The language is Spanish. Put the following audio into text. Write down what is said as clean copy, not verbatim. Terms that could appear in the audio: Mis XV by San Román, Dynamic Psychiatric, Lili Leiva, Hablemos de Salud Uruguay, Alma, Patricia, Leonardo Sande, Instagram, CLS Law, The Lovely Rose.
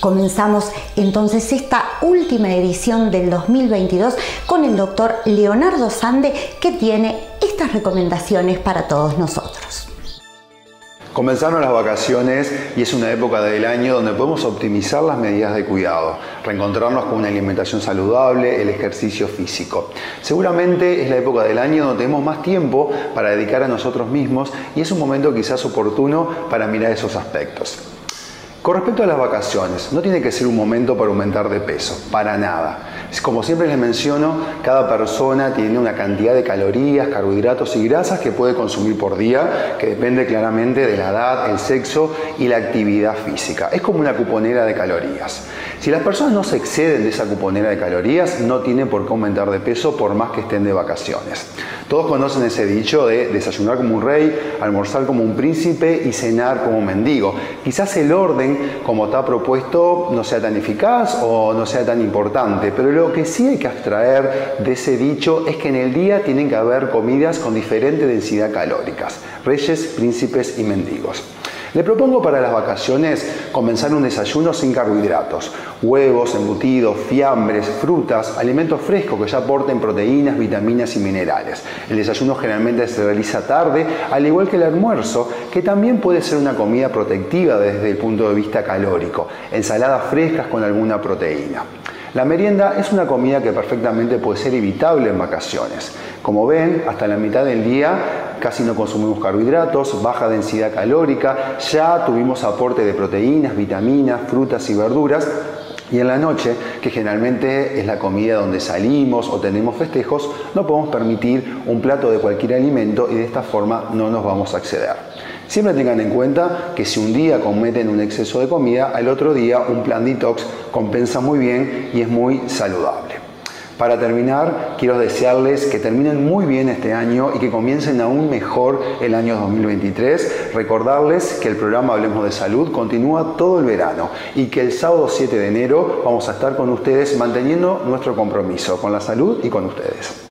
Comenzamos entonces esta última edición del 2022 con el doctor Leonardo Sande, que tiene estas recomendaciones para todos nosotros. Comenzaron las vacaciones y es una época del año donde podemos optimizar las medidas de cuidado, reencontrarnos con una alimentación saludable, el ejercicio físico. Seguramente es la época del año donde tenemos más tiempo para dedicar a nosotros mismos y es un momento quizás oportuno para mirar esos aspectos. Con respecto a las vacaciones, no tiene que ser un momento para aumentar de peso, para nada. Como siempre les menciono, cada persona tiene una cantidad de calorías, carbohidratos y grasas que puede consumir por día, que depende claramente de la edad, el sexo y la actividad física. Es como una cuponera de calorías. Si las personas no se exceden de esa cuponera de calorías, no tienen por qué aumentar de peso por más que estén de vacaciones. Todos conocen ese dicho de desayunar como un rey, almorzar como un príncipe y cenar como un mendigo. Quizás el orden como está propuesto no sea tan eficaz o no sea tan importante, pero lo que sí hay que abstraer de ese dicho es que en el día tienen que haber comidas con diferente densidad calóricas, reyes, príncipes y mendigos. Le propongo para las vacaciones comenzar un desayuno sin carbohidratos, huevos, embutidos, fiambres, frutas, alimentos frescos que ya aporten proteínas, vitaminas y minerales. El desayuno generalmente se realiza tarde, al igual que el almuerzo, que también puede ser una comida protectiva desde el punto de vista calórico, ensaladas frescas con alguna proteína. La merienda es una comida que perfectamente puede ser evitable en vacaciones. Como ven, hasta la mitad del día casi no consumimos carbohidratos, baja densidad calórica, ya tuvimos aporte de proteínas, vitaminas, frutas y verduras. Y en la noche, que generalmente es la comida donde salimos o tenemos festejos, no podemos permitir un plato de cualquier alimento y de esta forma no nos vamos a exceder. Siempre tengan en cuenta que si un día cometen un exceso de comida, al otro día un plan detox compensa muy bien y es muy saludable. Para terminar, quiero desearles que terminen muy bien este año y que comiencen aún mejor el año 2023. Recordarles que el programa Hablemos de Salud continúa todo el verano y que el sábado 7 de enero vamos a estar con ustedes manteniendo nuestro compromiso con la salud y con ustedes.